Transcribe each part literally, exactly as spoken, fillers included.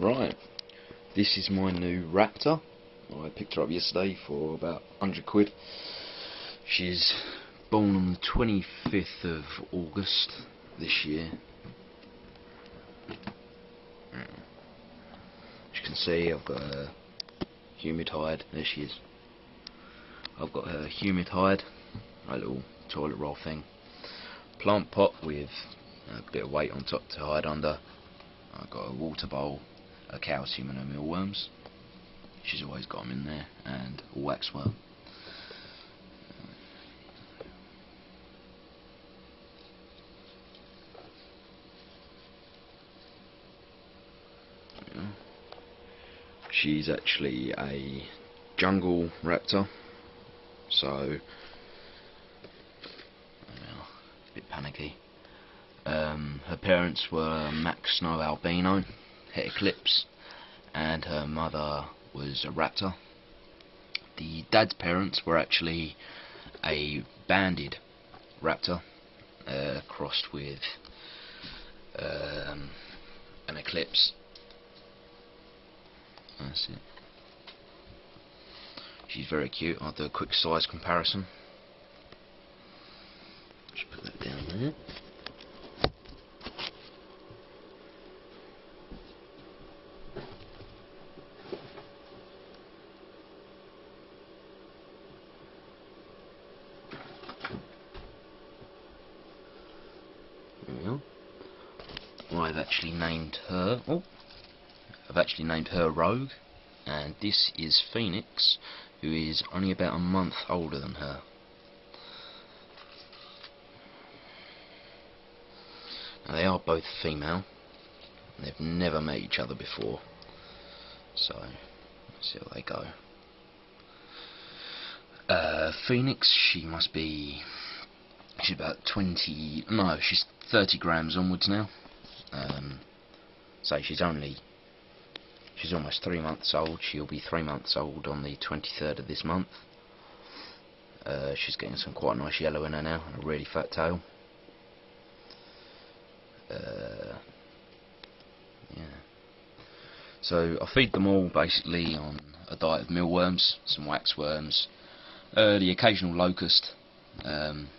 Right, this is my new Raptor. I picked her up yesterday for about a hundred quid. She's born on the twenty-fifth of August this year. As you can see, I've got her humid hide. There she is. I've got her humid hide, a little toilet roll thing, plant pot with a bit of weight on top to hide under. I've got a water bowl, a calcium and her mealworms. She's always got them in there, and a waxworm. Yeah. She's actually a jungle raptor, so yeah, a bit panicky. Um, her parents were Max Snow albino, Eclipse, and her mother was a raptor. The dad's parents were actually a banded raptor uh, crossed with um, an eclipse. That's it. She's very cute. I'll do a quick size comparison. Just put that down there. I've actually named her oh, I've actually named her Rogue, and this is Phoenix, who is only about a month older than her. Now, they are both female. They've never met each other before, so let's see how they go. Uh, Phoenix, she must be she's about twenty no, she's thirty grams onwards now. Um, so she's only she's almost three months old. She'll be three months old on the twenty-third of this month. Uh, she's getting some quite nice yellow in her now, and a really fat tail. Uh, yeah. So I feed them all basically on a diet of mealworms, some waxworms, uh, the occasional locust. Um,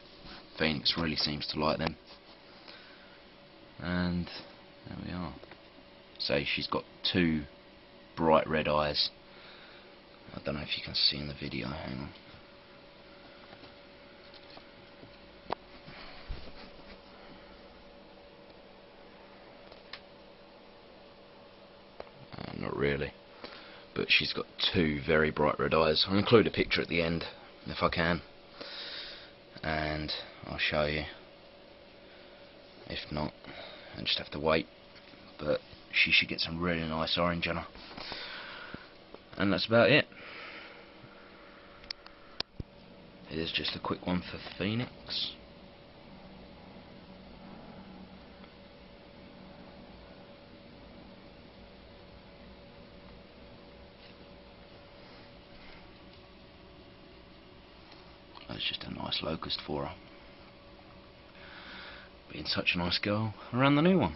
Phoenix really seems to like them. And there we are. So she's got two bright red eyes. I don't know if you can see in the video, hang on. Uh, not really. But she's got two very bright red eyes. I'll include a picture at the end, if I can. And I'll show you. If not, I just have to wait, but she should get some really nice orange on her. And that's about it. Here's just a quick one for Phoenix. That's just a nice locust for her. Being such a nice girl around the new one.